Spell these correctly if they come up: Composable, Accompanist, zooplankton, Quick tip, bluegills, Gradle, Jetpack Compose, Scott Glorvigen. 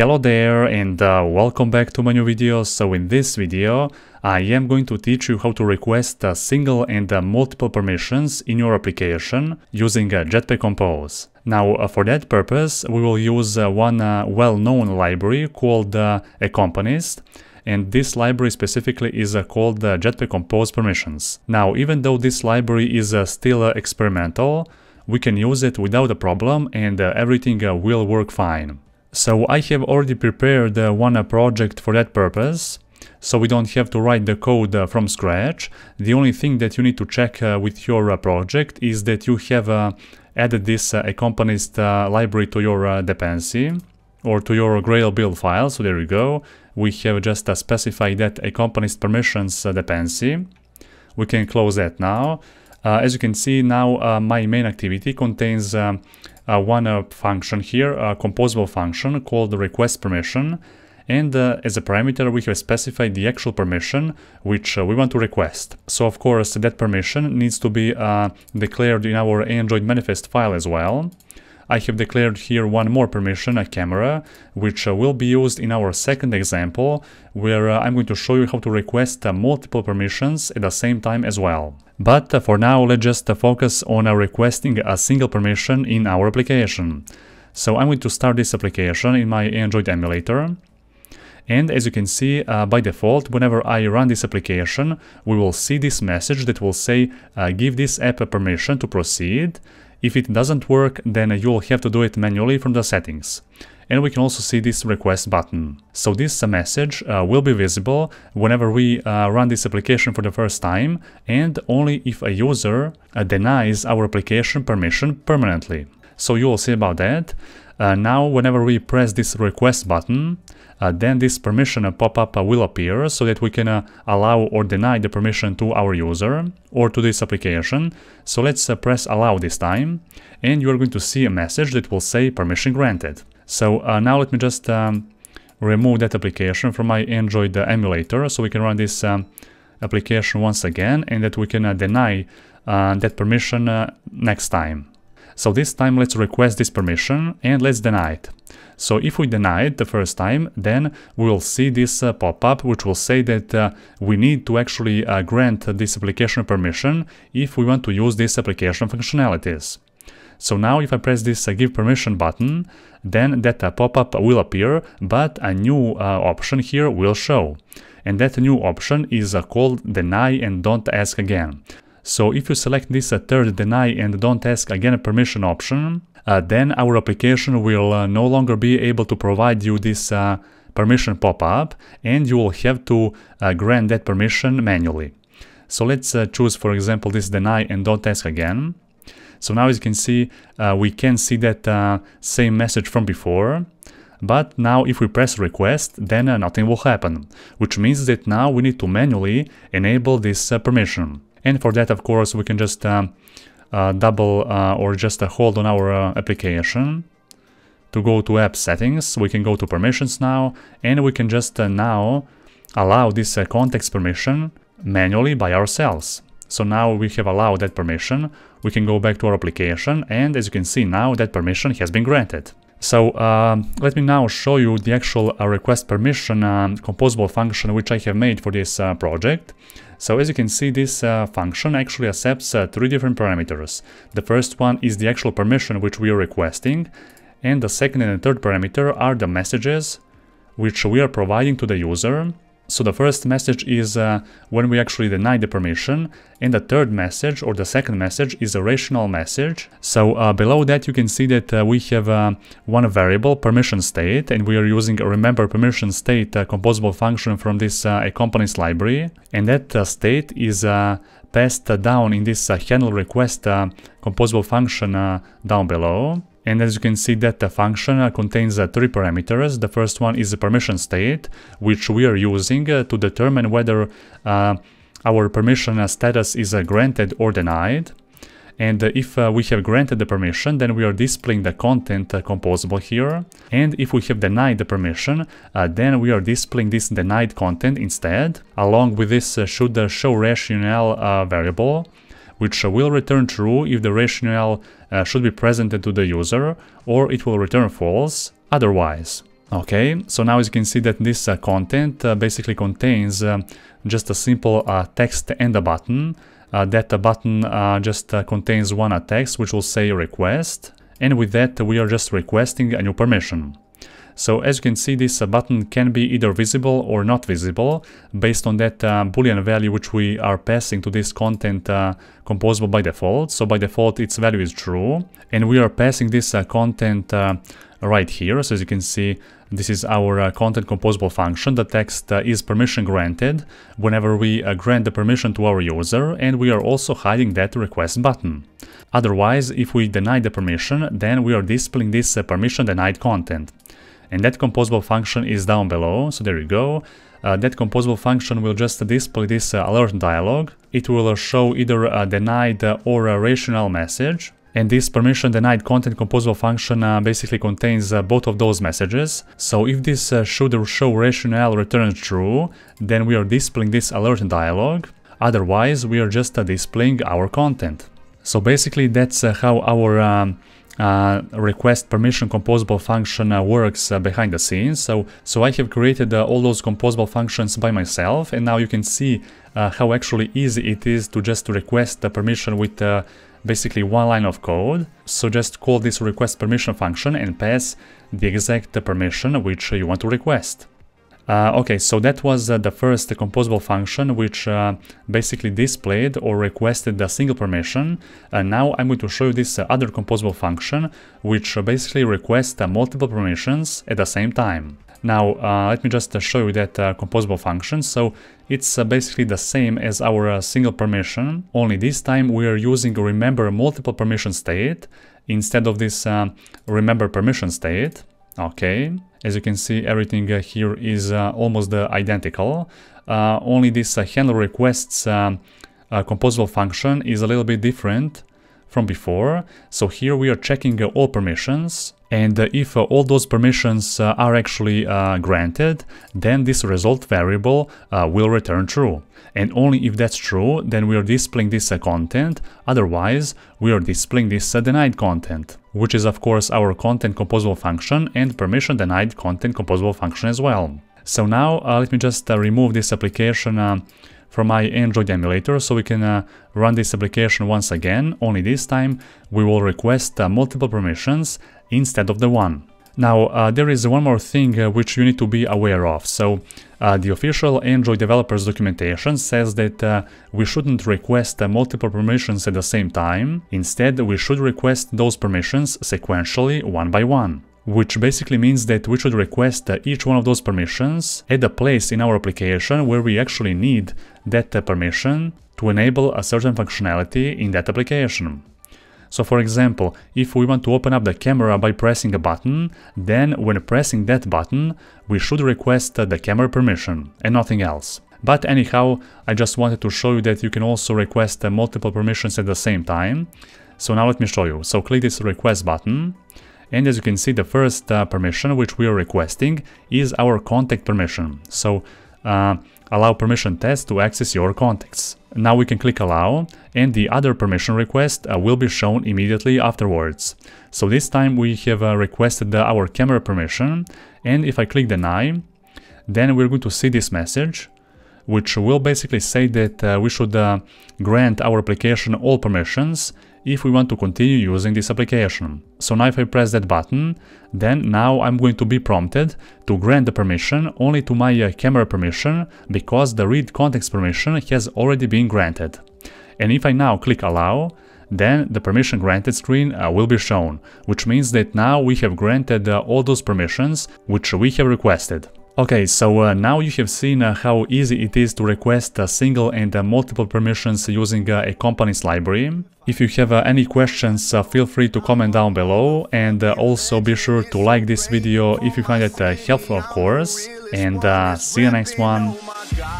Hello there and welcome back to my new video. So in this video I am going to teach you how to request single and multiple permissions in your application using Jetpack Compose. Now for that purpose we will use one well-known library called Accompanist. And this library specifically is called Jetpack Compose Permissions. Now even though this library is still experimental, we can use it without a problem and everything will work fine. So I have already prepared one project for that purpose, so we don't have to write the code from scratch. The only thing that you need to check with your project is that you have added this Accompanist library to your dependency or to your Gradle build file. So there you go. We have just specified that Accompanist permissions dependency. We can close that now. As you can see now, my main activity contains one function here, a composable function called request permission, and as a parameter we have specified the actual permission which we want to request. So of course that permission needs to be declared in our Android manifest file as well. I have declared here one more permission, a camera, which will be used in our second example, where I'm going to show you how to request multiple permissions at the same time as well. But for now, let's just focus on requesting a single permission in our application. So I'm going to start this application in my Android emulator. And as you can see, by default, whenever I run this application, we will see this message that will say, give this app a permission to proceed. If it doesn't work, then you'll have to do it manually from the settings. And we can also see this request button. So this message will be visible whenever we run this application for the first time, and only if a user denies our application permission permanently. So you will see about that. Now whenever we press this request button, then this permission pop-up will appear so that we can allow or deny the permission to our user or to this application. So let's press allow this time, and you're going to see a message that will say permission granted. So now let me just remove that application from my Android emulator so we can run this application once again, and that we can deny that permission next time. So this time let's request this permission and let's deny it. So if we deny it the first time, then we will see this pop-up which will say that we need to actually grant this application permission if we want to use this application functionalities. So now if I press this give permission button, then that pop-up will appear, but a new option here will show. And that new option is called deny and don't ask again. So if you select this third deny and don't ask again permission option, then our application will no longer be able to provide you this permission pop-up, and you will have to grant that permission manually. So let's choose, for example, this deny and don't ask again. So now as you can see, we can see that same message from before. But now if we press request, then nothing will happen, which means that now we need to manually enable this permission. And for that, of course, we can just hold on our application to go to app settings. We can go to permissions now, and we can just now allow this context permission manually by ourselves. So now we have allowed that permission. We can go back to our application, and as you can see now, that permission has been granted. So let me now show you the actual request permission composable function which I have made for this project. So as you can see, this function actually accepts three different parameters. The first one is the actual permission which we are requesting, and the second and the third parameter are the messages which we are providing to the user. So the first message is when we actually deny the permission, and the third message or the second message is a rational message. So below that you can see that we have one variable permission state, and we are using a remember permission state composable function from this Accompanist library, and that state is passed down in this handle request composable function down below. And as you can see, that the function contains three parameters. The first one is the permission state, which we are using to determine whether our permission status is granted or denied. And if we have granted the permission, then we are displaying the content composable here. And if we have denied the permission, then we are displaying this denied content instead, along with this should show rationale variable, which will return true if the rationale should be presented to the user, or it will return false otherwise. Okay, so now as you can see that this content basically contains just a simple text and a button. That button just contains one text which will say request, and with that we are just requesting a new permission. So as you can see, this button can be either visible or not visible based on that Boolean value which we are passing to this content composable by default. So by default its value is true, and we are passing this content right here. So as you can see, this is our content composable function. The text is permission granted whenever we grant the permission to our user, and we are also hiding that request button. Otherwise, if we deny the permission, then we are displaying this permission denied content. And that composable function is down below, so there you go. That composable function will just display this alert dialog. It will show either a denied or a rationale message. And this permission denied content composable function basically contains both of those messages. So if this should show rationale returns true, then we are displaying this alert dialog. Otherwise, we are just displaying our content. So basically that's how our request permission composable function works behind the scenes. So I have created all those composable functions by myself, and now you can see how actually easy it is to just request the permission with basically one line of code. So just call this request permission function and pass the exact permission which you want to request. Okay, so that was the first composable function which basically displayed or requested a single permission. And now I'm going to show you this other composable function which basically requests multiple permissions at the same time. Now let me just show you that composable function. So it's basically the same as our single permission, only this time we are using remember multiple permission state instead of this remember permission state. Okay, as you can see, everything here is almost identical, only this handle requests composable function is a little bit different from before. So here we are checking all permissions, and if all those permissions are actually granted, then this result variable will return true. And only if that's true, then we are displaying this content. Otherwise, we are displaying this denied content, which is of course our content composable function and permission denied content composable function as well. So now let me just remove this application from my Android emulator, so we can run this application once again, only this time we will request multiple permissions instead of the one. Now there is one more thing which you need to be aware of. So the official Android developers documentation says that we shouldn't request multiple permissions at the same time. Instead, we should request those permissions sequentially, one by one, which basically means that we should request each one of those permissions at a place in our application where we actually need that permission to enable a certain functionality in that application. So for example, if we want to open up the camera by pressing a button, then when pressing that button, we should request the camera permission and nothing else. But anyhow, I just wanted to show you that you can also request multiple permissions at the same time. So now let me show you. So click this request button. And as you can see, the first permission which we are requesting is our contact permission. So allow permission test to access your contacts. Now we can click allow, and the other permission request will be shown immediately afterwards. So this time we have requested our camera permission, and if I click deny, then we're going to see this message, which will basically say that we should grant our application all permissions if we want to continue using this application. So now if I press that button, then now I'm going to be prompted to grant the permission only to my camera permission, because the read context permission has already been granted. And if I now click allow, then the permission granted screen will be shown, which means that now we have granted all those permissions which we have requested. Okay, so now you have seen how easy it is to request single and multiple permissions using Accompanist library. If you have any questions, feel free to comment down below, and also be sure to like this video if you find it helpful, of course, and see you next one.